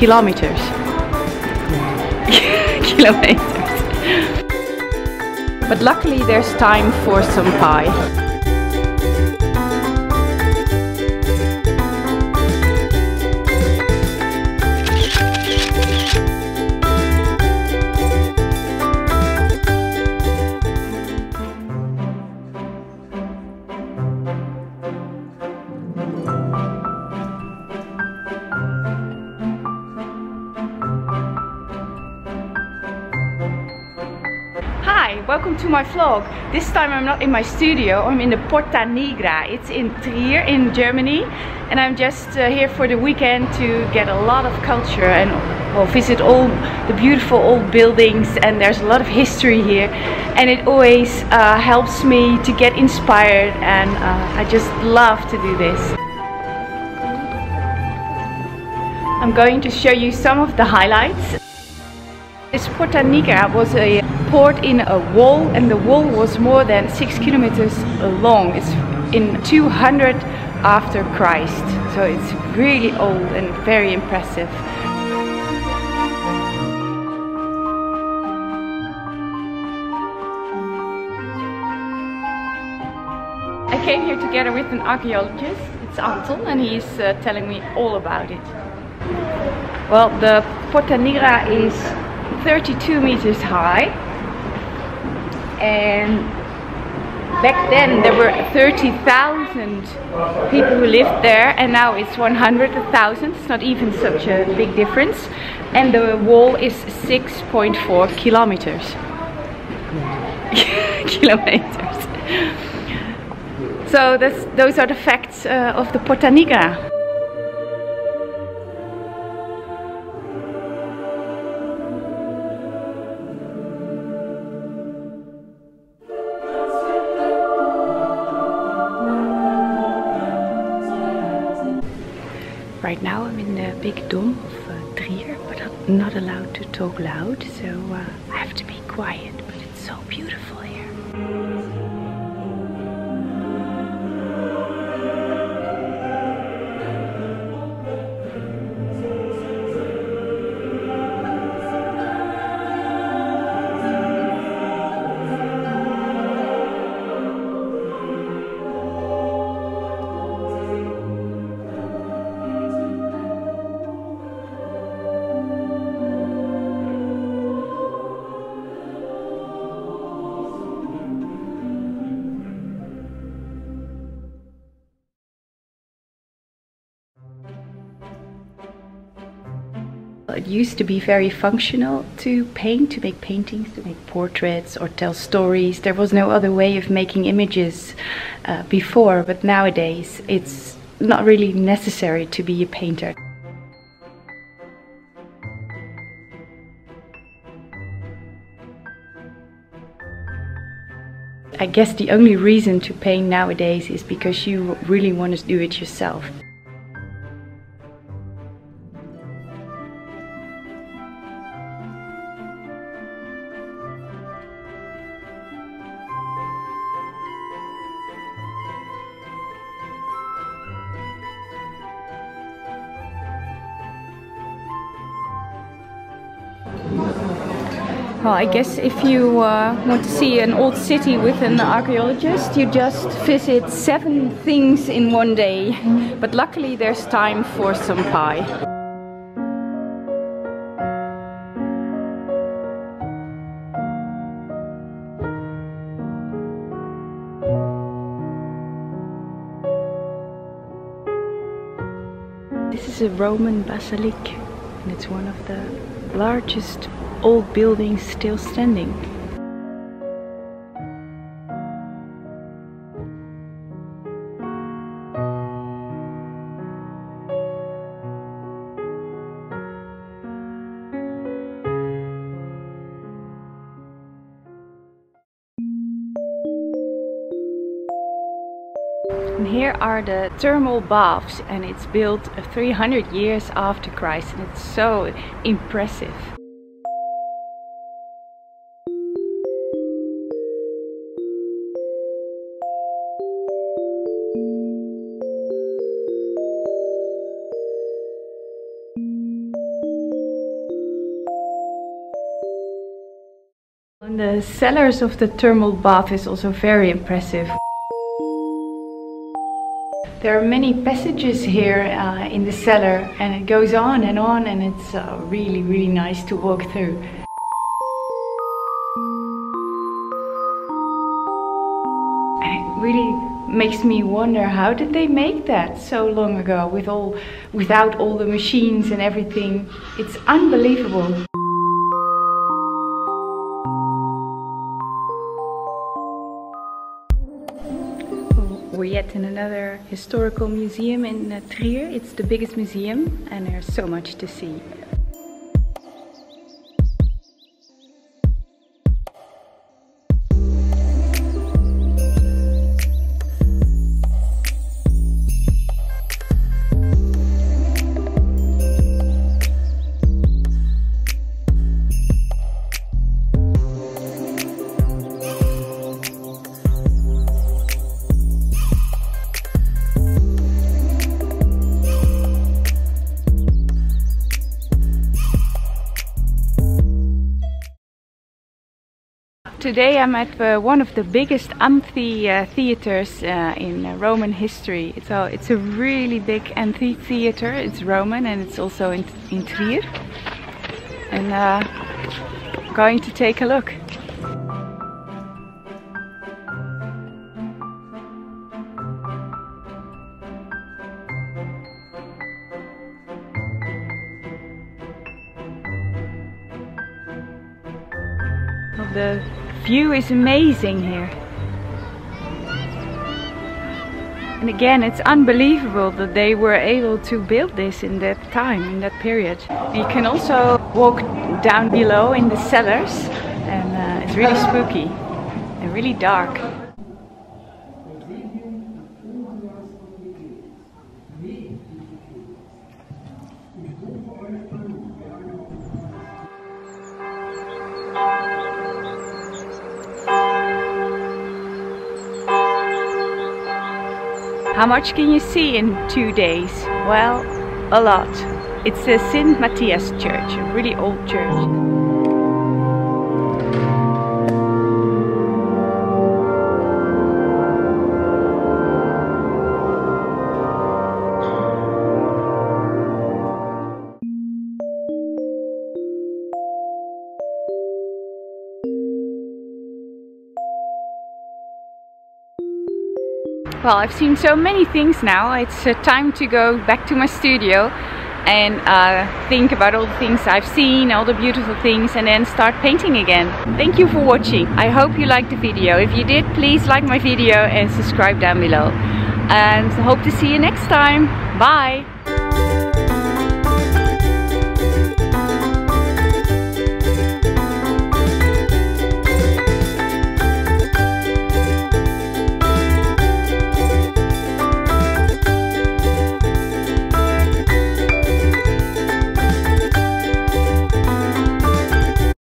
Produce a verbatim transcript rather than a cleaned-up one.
kilometers. Kilometers. But luckily there's time for some pie. Welcome to my vlog. This time I'm not in my studio, I'm in the Porta Nigra. It's in Trier in Germany, and I'm just uh, here for the weekend to get a lot of culture and well, visit all the beautiful old buildings, and there's a lot of history here, and it always uh, helps me to get inspired, and uh, I just love to do this. I'm going to show you some of the highlights. This Porta Nigra was a poured in a wall, and the wall was more than six kilometers long. It's in two hundred after Christ, so it's really old and very impressive. I came here together with an archaeologist. It's Anton, and he's uh, telling me all about it. Well, the Porta Nigra is thirty-two meters high. And back then there were thirty thousand people who lived there, and now it's one hundred thousand. It's not even such a big difference. And the wall is six point four kilometers. Kilometers. So that's, those are the facts uh, of the Porta Nigra. Right now I'm in the big dome of uh, Trier, but I'm not allowed to talk loud, so uh, I have to be quiet, but it's so beautiful here. It used to be very functional to paint, to make paintings, to make portraits or tell stories. There was no other way of making images uh, before, but nowadays it's not really necessary to be a painter. I guess the only reason to paint nowadays is because you really want to do it yourself. Well, I guess if you uh, want to see an old city with an archaeologist, you just visit seven things in one day. But luckily there's time for some pie. This is a Roman basilisk, and it's one of the largest old buildings still standing. And here are the thermal baths, and it's built three hundred years after Christ, and it's so impressive. And the cellars of the thermal bath is also very impressive. There are many passages here uh, in the cellar, and it goes on and on, and it's uh, really, really nice to walk through. And it really makes me wonder, how did they make that so long ago with all, without all the machines and everything? It's unbelievable. We're yet in another historical museum in uh, Trier. It's the biggest museum and there's so much to see. Today I'm at uh, one of the biggest amphitheaters uh, uh, in uh, Roman history. So it's a really big amphitheater. It's Roman and it's also in, in Trier. And uh, I'm going to take a look. Well, the The view is amazing here, and again it's unbelievable that they were able to build this in that time, in that period. You can also walk down below in the cellars, and uh, it's really spooky and really dark. How much can you see in two days? Well, a lot. It's the Saint Matthias Church, a really old church. Well, I've seen so many things now. It's uh, time to go back to my studio and uh, think about all the things I've seen, all the beautiful things, and then start painting again. Thank you for watching. I hope you liked the video. If you did, please like my video and subscribe down below. And hope to see you next time. Bye!